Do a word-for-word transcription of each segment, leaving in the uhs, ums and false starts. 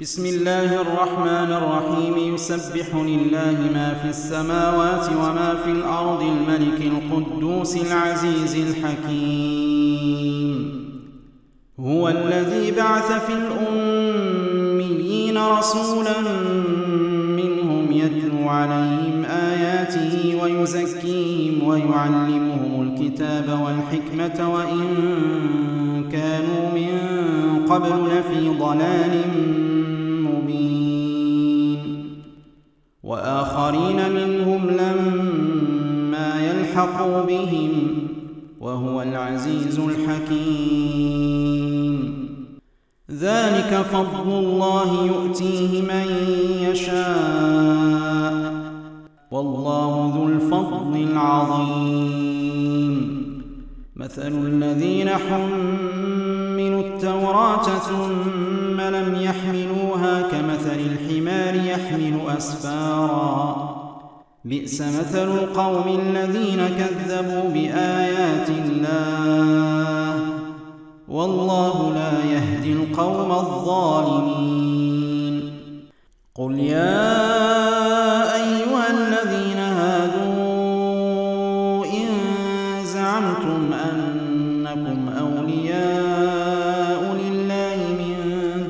بسم الله الرحمن الرحيم. يسبح لله ما في السماوات وما في الأرض الملك القدوس العزيز الحكيم. هو الذي بعث في الأميين رسولا منهم يتلو عليهم آياته ويزكيهم ويعلمهم الكتاب والحكمة وإن كانوا من قبل لفي ضلال مبين. وآخرين منهم لما يلحقوا بهم وهو العزيز الحكيم. ذلك فضل الله يؤتيه من يشاء والله ذو الفضل العظيم. مثل الذين حملوا التوراة ثم لم يحملوها كمثل الحمار يحمل أسفارا. بئس مثل القوم الذين كذبوا بآيات الله والله لا يهدي القوم الظالمين. قل يا أيها الذين هادوا إن زعمتم أنكم أولياء لله من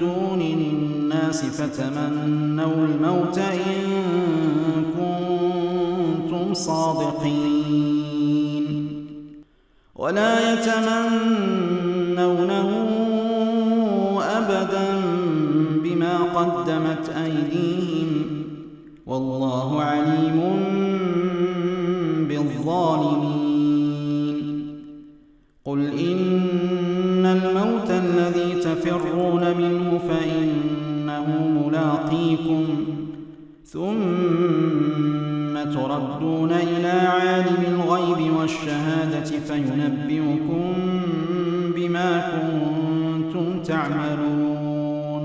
دون الناس فتمنوا الموت إن صادقين. ولا يتمنونه أبدا بما قدمت أيديهم والله عليم بالظالمين. قل إن الموت الذي تفرون منه فإنه ملاقيكم ثم تردون إلى عالم الغيب والشهادة فينبئكم بما كنتم تعملون.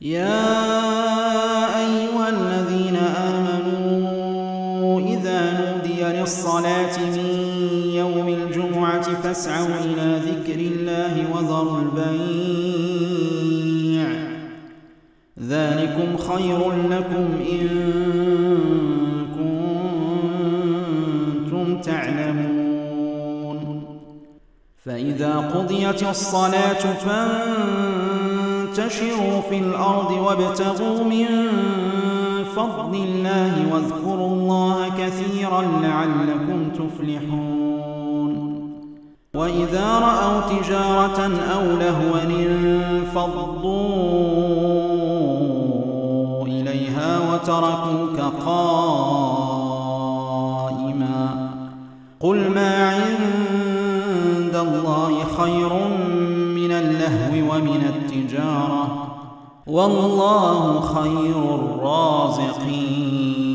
يا أيها الذين آمنوا إذا نودي للصلاة من يوم الجمعة فاسعوا إلى ذكر الله وذروا البيع ذلكم خير لكم إن تعلمون. فإذا قضيت الصلاة فانتشروا في الأرض وابتغوا من فضل الله واذكروا الله كثيرا لعلكم تفلحون. وإذا رأوا تجارة أو لهوا انفضوا إليها وتركوك قائما. قل ما عند الله خير من اللهو ومن التجارة والله خير الرازقين.